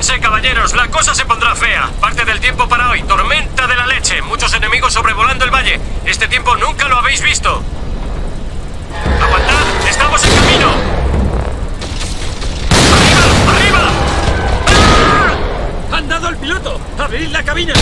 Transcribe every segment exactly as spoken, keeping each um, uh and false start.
Prepárense, caballeros, la cosa se pondrá fea. Parte del tiempo para hoy, tormenta de la leche, muchos enemigos sobrevolando el valle. Este tiempo nunca lo habéis visto. ¡Aguantad! ¡Estamos en camino! ¡Han dado al piloto! ¡Abrid la cabina!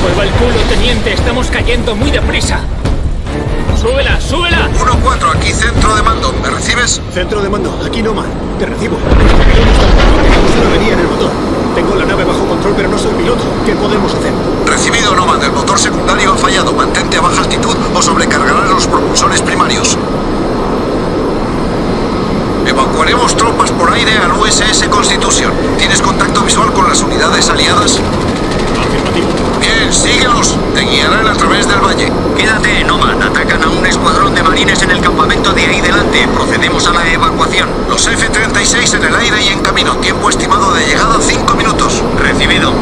¡Vuelva el culo, teniente! ¡Estamos cayendo muy deprisa! ¡Súbela, súbela! uno cuatro, aquí centro de mando. ¿Me recibes? Centro de mando, aquí Nomad. Te recibo. Tenemos una avería en el motor. Tengo la nave bajo control, pero no soy piloto. ¿Qué podemos hacer? Recibido, Nomad. El motor secundario ha fallado. Mantente a baja altitud o sobrecargarás los propulsores primarios. Evacuaremos tropas por aire al U S S Constitution. ¿Tienes contacto visual con las unidades aliadas? Afirmativo. Bien, síguelos. Te guiarán a través del valle. Quédate, Nomad. Atacan a un escuadrón de marines en el campamento de ahí delante. Procedemos a la evacuación. Los F treinta y seis en el aire y en camino. Tiempo estimado de llegada cinco minutos. Recibido.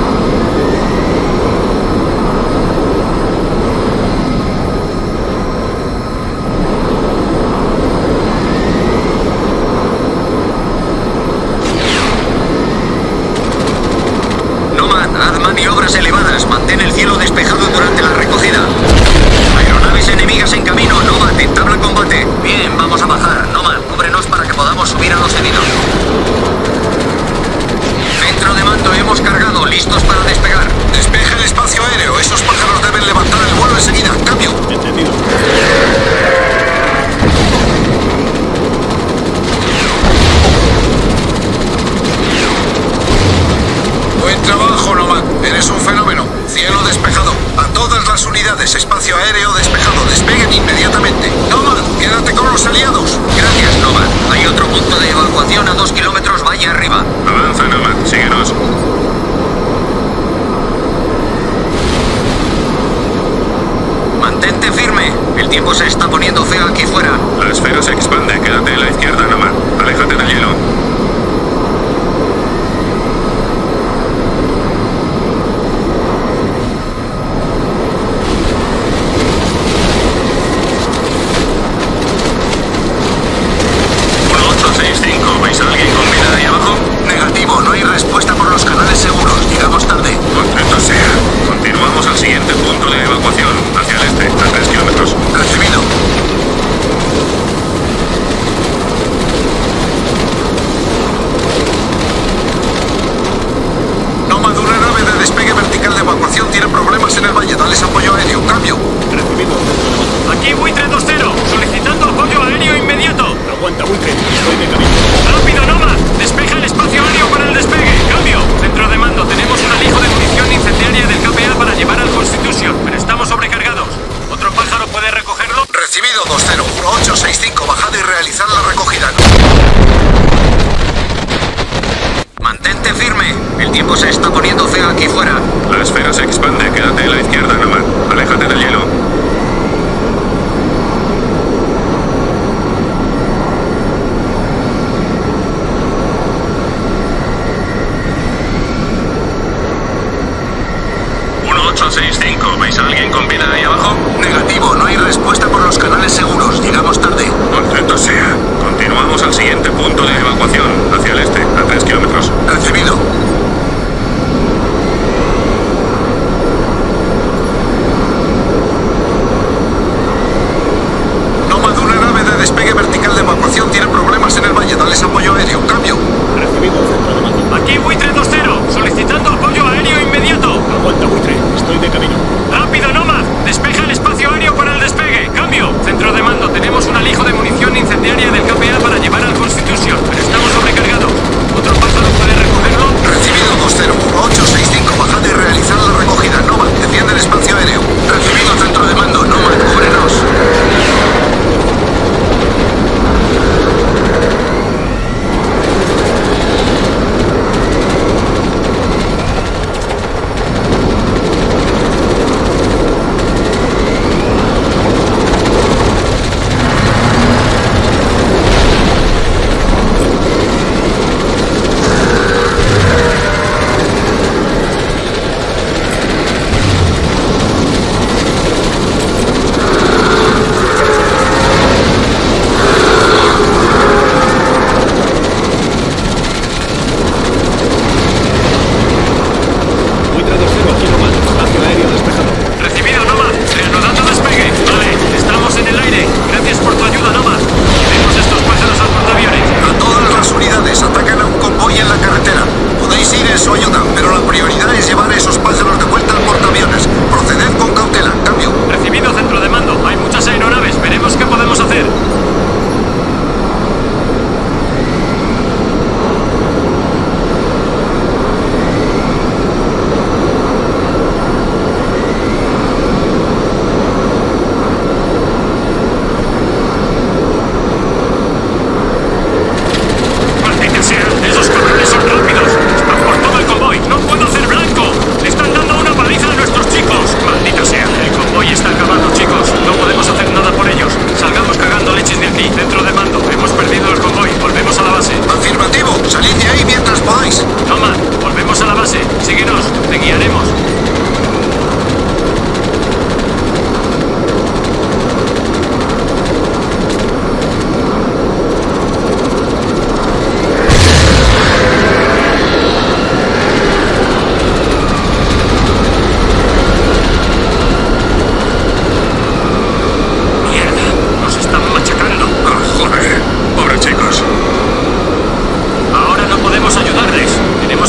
Tenemos un alijo de munición incendiaria del K P A para llevar al Constitution.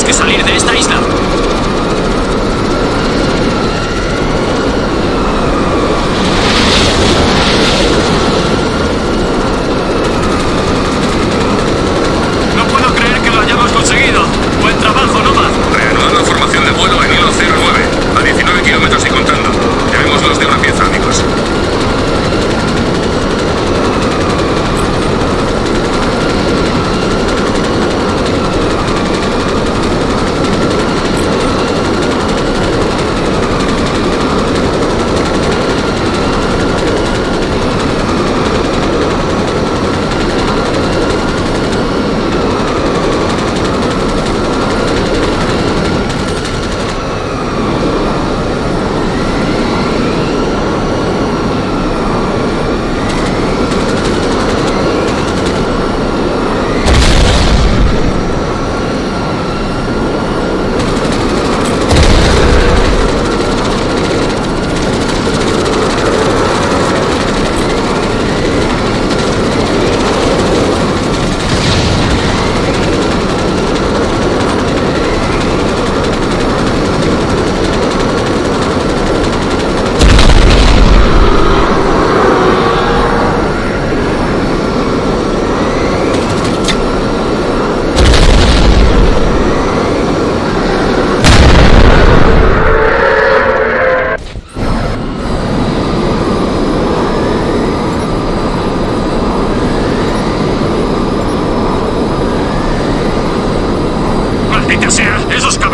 que salir de esta isla. ¡Maldita sea! ¡Esos cabrones!